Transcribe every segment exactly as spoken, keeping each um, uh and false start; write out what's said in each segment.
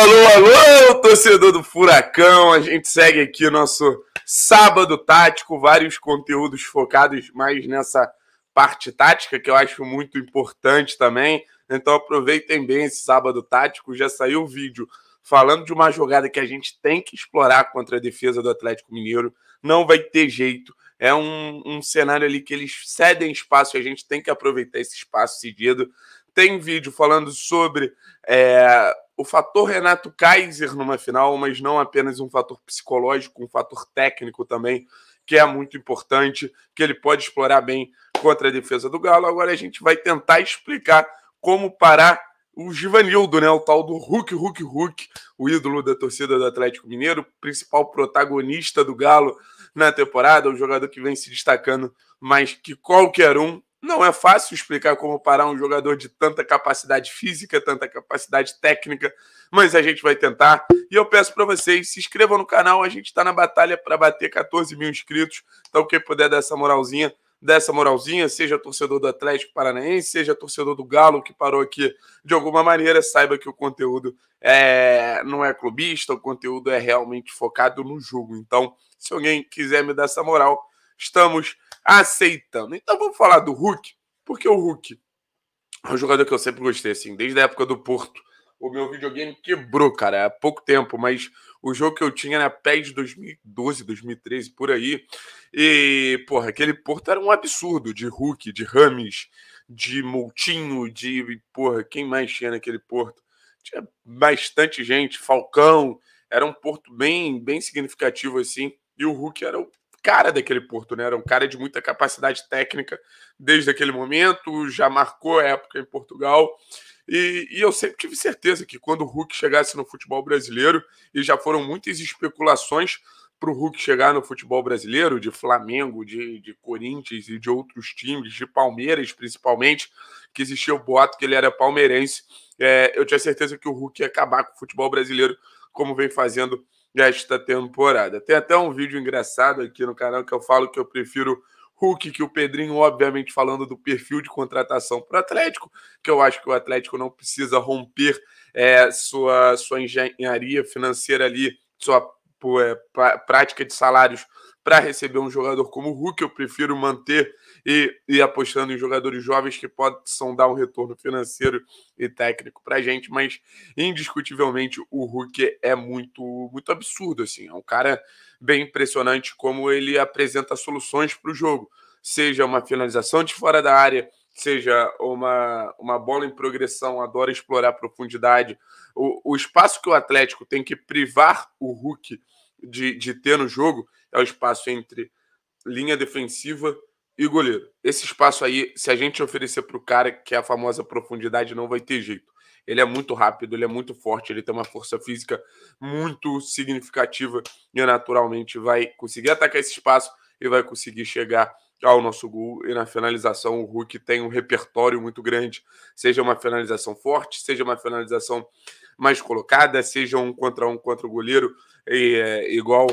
alô, alô, torcedor do Furacão. A gente segue aqui o nosso Sábado Tático, vários conteúdos focados mais nessa parte tática, que eu acho muito importante também. Então aproveitem bem esse Sábado Tático. Já saiu o vídeo falando de uma jogada que a gente tem que explorar contra a defesa do Atlético Mineiro. Não vai ter jeito. É um, um cenário ali que eles cedem espaço e a gente tem que aproveitar esse espaço cedido. Tem vídeo falando sobre é, o fator Renato Kaiser numa final, mas não apenas um fator psicológico, um fator técnico também, que é muito importante, que ele pode explorar bem contra a defesa do Galo. Agora a gente vai tentar explicar como parar o Givanildo, né? O tal do Hulk, Hulk, Hulk, o ídolo da torcida do Atlético Mineiro, principal protagonista do Galo na temporada, o jogador que vem se destacando mais que qualquer um. Não é fácil explicar como parar um jogador de tanta capacidade física, tanta capacidade técnica, mas a gente vai tentar. E eu peço para vocês, se inscrevam no canal, a gente está na batalha para bater quatorze mil inscritos, então quem puder dar essa moralzinha, dessa moralzinha, seja torcedor do Atlético Paranaense, seja torcedor do Galo que parou aqui de alguma maneira, saiba que o conteúdo é... não é clubista, o conteúdo é realmente focado no jogo. Então, se alguém quiser me dar essa moral, estamos aceitando. Então vamos falar do Hulk, porque o Hulk é um jogador que eu sempre gostei, assim, desde a época do Porto. O meu videogame quebrou, cara, há pouco tempo, mas o jogo que eu tinha era P E S dois mil e doze, dois mil e treze, por aí. E, porra, aquele Porto era um absurdo de Hulk, de Rames, de Moutinho, de, porra, quem mais tinha naquele Porto? Tinha bastante gente, Falcão, era um Porto bem, bem significativo, assim, e o Hulk era o cara daquele Porto, né? Era um cara de muita capacidade técnica desde aquele momento, já marcou a época em Portugal. E, e eu sempre tive certeza que quando o Hulk chegasse no futebol brasileiro, e já foram muitas especulações para o Hulk chegar no futebol brasileiro, de Flamengo, de, de Corinthians e de outros times, de Palmeiras principalmente, que existia o boato que ele era palmeirense. É, eu tinha certeza que o Hulk ia acabar com o futebol brasileiro, como vem fazendo esta temporada. Tem até um vídeo engraçado aqui no canal que eu falo que eu prefiro Hulk, que o Pedrinho, obviamente, falando do perfil de contratação para o Atlético, que eu acho que o Atlético não precisa romper é, sua, sua engenharia financeira ali, sua é, pra, prática de salários para receber um jogador como o Hulk. Eu prefiro manter e, e apostando em jogadores jovens que possam dar um retorno financeiro e técnico para a gente, mas indiscutivelmente o Hulk é muito, muito absurdo, assim, é um cara bem impressionante como ele apresenta soluções para o jogo, seja uma finalização de fora da área, seja uma, uma bola em progressão, adora explorar a profundidade. O, o espaço que o Atlético tem que privar o Hulk de, de ter no jogo é o espaço entre linha defensiva e goleiro. Esse espaço aí, se a gente oferecer para o cara, que é a famosa profundidade, não vai ter jeito. Ele é muito rápido, ele é muito forte, ele tem uma força física muito significativa e naturalmente vai conseguir atacar esse espaço e vai conseguir chegar ao nosso gol. E na finalização o Hulk tem um repertório muito grande, seja uma finalização forte, seja uma finalização mais colocada, seja um contra um contra o goleiro, e, é, igual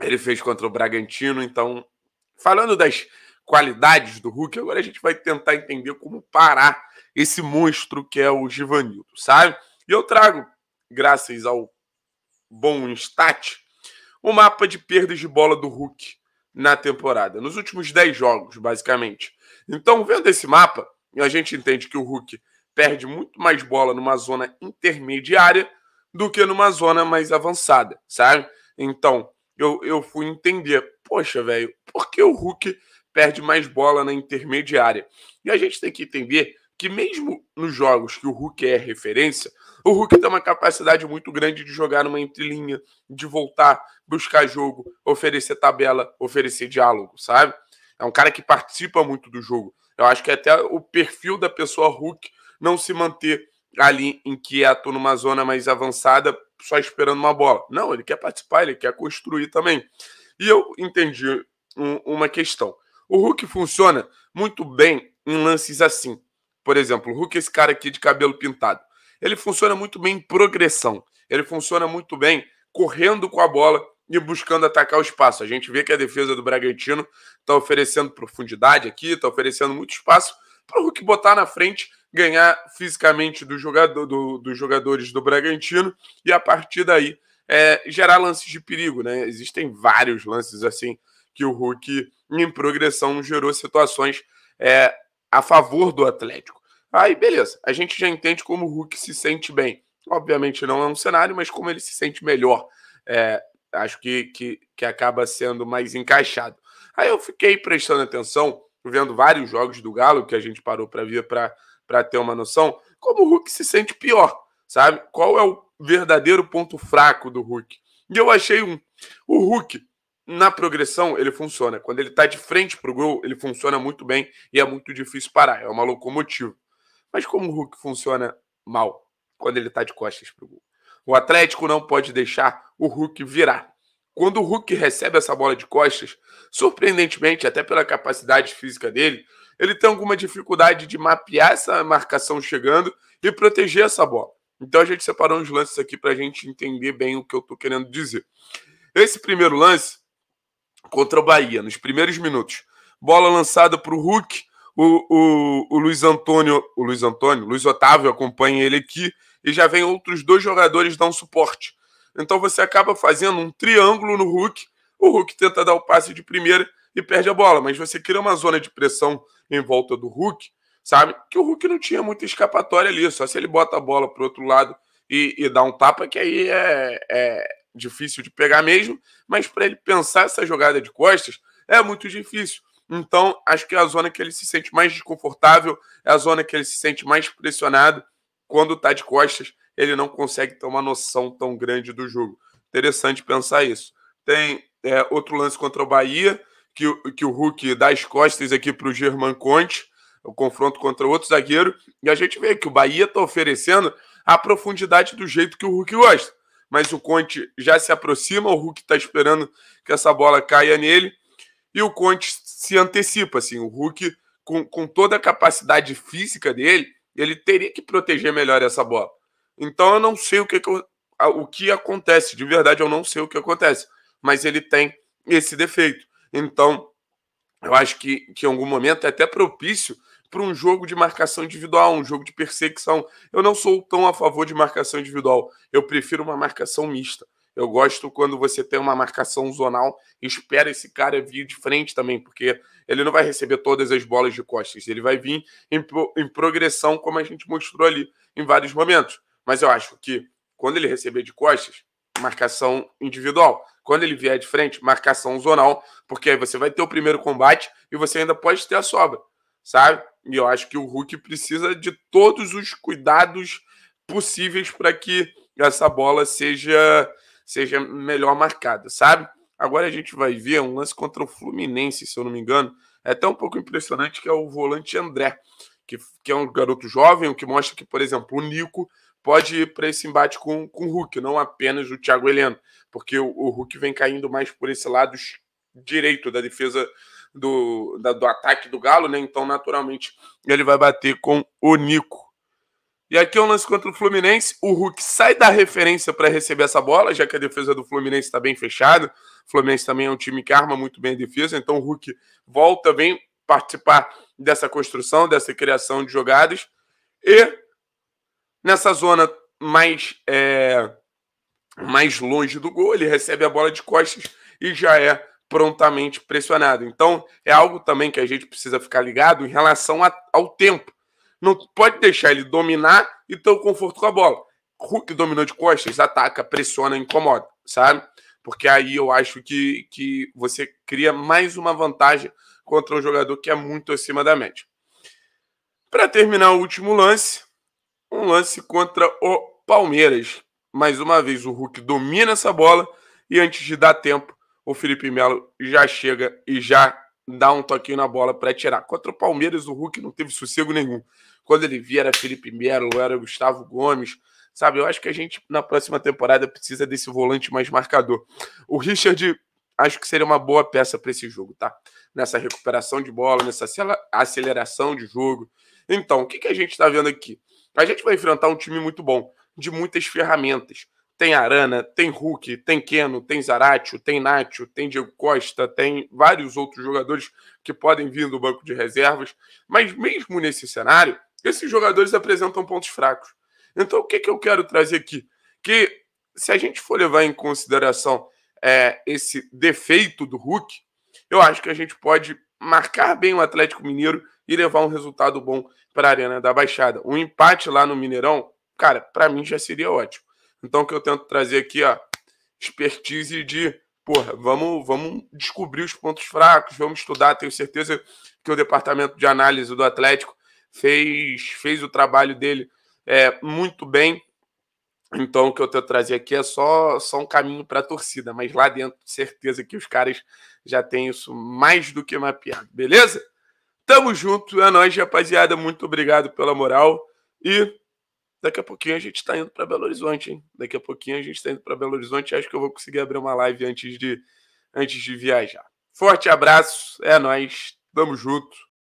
ele fez contra o Bragantino. Então, falando das qualidades do Hulk, agora a gente vai tentar entender como parar esse monstro que é o Givanildo, sabe? E eu trago, graças ao bom Instat, o mapa de perdas de bola do Hulk na temporada, nos últimos dez jogos, basicamente. Então, vendo esse mapa, a gente entende que o Hulk perde muito mais bola numa zona intermediária do que numa zona mais avançada, sabe? Então, eu, eu fui entender, poxa, velho, por que o Hulk perde mais bola na intermediária? E a gente tem que entender que mesmo nos jogos que o Hulk é referência, o Hulk tem uma capacidade muito grande de jogar numa entrelinha, de voltar, buscar jogo, oferecer tabela, oferecer diálogo, sabe? É um cara que participa muito do jogo. Eu acho que até o perfil da pessoa Hulk não se manter ali inquieto numa zona mais avançada, só esperando uma bola. Não, ele quer participar, ele quer construir também. E eu entendi um, uma questão. O Hulk funciona muito bem em lances assim. Por exemplo, o Hulk, esse cara aqui de cabelo pintado, ele funciona muito bem em progressão. Ele funciona muito bem correndo com a bola e buscando atacar o espaço. A gente vê que a defesa do Bragantino está oferecendo profundidade aqui, está oferecendo muito espaço para o Hulk botar na frente, ganhar fisicamente do jogador, do, dos jogadores do Bragantino e, a partir daí, é, gerar lances de perigo, né? Existem vários lances assim que o Hulk, em progressão, gerou situações é, a favor do Atlético. Aí, beleza, a gente já entende como o Hulk se sente bem. Obviamente não é um cenário, mas como ele se sente melhor. É, acho que, que, que acaba sendo mais encaixado. Aí eu fiquei prestando atenção, vendo vários jogos do Galo, que a gente parou para ver para ter uma noção, como o Hulk se sente pior, sabe? Qual é o verdadeiro ponto fraco do Hulk? E eu achei um. O Hulk, na progressão, ele funciona. Quando ele tá de frente pro gol, ele funciona muito bem e é muito difícil parar. É uma locomotiva. Mas como o Hulk funciona mal quando ele tá de costas pro gol? O Atlético não pode deixar o Hulk virar. Quando o Hulk recebe essa bola de costas, surpreendentemente, até pela capacidade física dele, ele tem alguma dificuldade de mapear essa marcação chegando e proteger essa bola. Então a gente separou uns lances aqui para a gente entender bem o que eu estou querendo dizer. Esse primeiro lance, contra o Bahia, nos primeiros minutos. Bola lançada para o Hulk, o Luiz Antônio, o Luiz Antônio, Luiz Otávio acompanha ele aqui e já vem outros dois jogadores dar um suporte. Então você acaba fazendo um triângulo no Hulk, o Hulk tenta dar o passe de primeira e perde a bola, mas você cria uma zona de pressão em volta do Hulk, sabe? Que o Hulk não tinha muita escapatória ali, só se ele bota a bola para o outro lado e, e dá um tapa, que aí é, é difícil de pegar mesmo, mas para ele pensar essa jogada de costas é muito difícil. Então acho que é a zona que ele se sente mais desconfortável, é a zona que ele se sente mais pressionado. Quando está de costas, ele não consegue ter uma noção tão grande do jogo. Interessante pensar isso. Tem é, outro lance contra o Bahia, que, que o Hulk dá as costas aqui para o German Conte, o confronto contra outro zagueiro, e a gente vê que o Bahia está oferecendo a profundidade do jeito que o Hulk gosta. Mas o Conte já se aproxima, o Hulk está esperando que essa bola caia nele, e o Conte se antecipa. Assim, o Hulk, com, com toda a capacidade física dele, ele teria que proteger melhor essa bola. Então eu não sei o que, que, eu, o que acontece, de verdade eu não sei o que acontece, mas ele tem esse defeito. Então eu acho que, que em algum momento é até propício para um jogo de marcação individual, um jogo de perseguição. Eu não sou tão a favor de marcação individual, eu prefiro uma marcação mista. Eu gosto quando você tem uma marcação zonal, espera esse cara vir de frente também, porque ele não vai receber todas as bolas de costas, ele vai vir em, em progressão, como a gente mostrou ali em vários momentos. Mas eu acho que quando ele receber de costas, marcação individual. Quando ele vier de frente, marcação zonal, porque aí você vai ter o primeiro combate e você ainda pode ter a sobra, sabe? E eu acho que o Hulk precisa de todos os cuidados possíveis para que essa bola seja, seja melhor marcada, sabe? Agora a gente vai ver um lance contra o Fluminense, se eu não me engano. É até um pouco impressionante, que é o volante André, que, que é um garoto jovem, o que mostra que, por exemplo, o Nico pode ir para esse embate com, com o Hulk, não apenas o Thiago Heleno, porque o, o Hulk vem caindo mais por esse lado direito da defesa do, da, do ataque do Galo, né? Então, naturalmente, ele vai bater com o Nico. E aqui é um lance contra o Fluminense, o Hulk sai da referência para receber essa bola, já que a defesa do Fluminense está bem fechada. O Fluminense também é um time que arma muito bem a defesa, então o Hulk volta bem participar dessa construção, dessa criação de jogadas. E nessa zona mais, é, mais longe do gol, ele recebe a bola de costas e já é prontamente pressionado. Então, é algo também que a gente precisa ficar ligado em relação a, ao tempo. Não pode deixar ele dominar e ter o conforto com a bola. Hulk dominou de costas, ataca, pressiona, incomoda, sabe? Porque aí eu acho que, que você cria mais uma vantagem contra um jogador que é muito acima da média. Para terminar o último lance, um lance contra o Palmeiras. Mais uma vez, o Hulk domina essa bola e, antes de dar tempo, o Felipe Melo já chega e já dá um toquinho na bola para tirar. Contra o Palmeiras, o Hulk não teve sossego nenhum. Quando ele via, era Felipe Melo, era Gustavo Gomes, sabe? Eu acho que a gente, na próxima temporada, precisa desse volante mais marcador. O Richard, acho que seria uma boa peça para esse jogo, tá? Nessa recuperação de bola, nessa aceleração de jogo. Então, o que, que a gente está vendo aqui? A gente vai enfrentar um time muito bom, de muitas ferramentas. Tem Arana, tem Hulk, tem Keno, tem Zaracho, tem Nacho, tem Diego Costa, tem vários outros jogadores que podem vir do banco de reservas. Mas mesmo nesse cenário, esses jogadores apresentam pontos fracos. Então, o que, que eu quero trazer aqui? Que se a gente for levar em consideração é, esse defeito do Hulk, eu acho que a gente pode marcar bem o Atlético Mineiro e levar um resultado bom para a Arena da Baixada. Um empate lá no Mineirão, cara, para mim já seria ótimo. Então, o que eu tento trazer aqui, ó, expertise de, porra, vamos, vamos descobrir os pontos fracos, vamos estudar. Tenho certeza que o departamento de análise do Atlético fez, fez o trabalho dele é, muito bem. Então, o que eu tento trazer aqui é só, só um caminho para a torcida, mas lá dentro, certeza que os caras já têm isso mais do que mapeado, beleza? Tamo junto, é nóis, rapaziada, muito obrigado pela moral e daqui a pouquinho a gente tá indo para Belo Horizonte, hein? Daqui a pouquinho a gente tá indo para Belo Horizonte, acho que eu vou conseguir abrir uma live antes de, antes de viajar. Forte abraço, é nóis, tamo junto.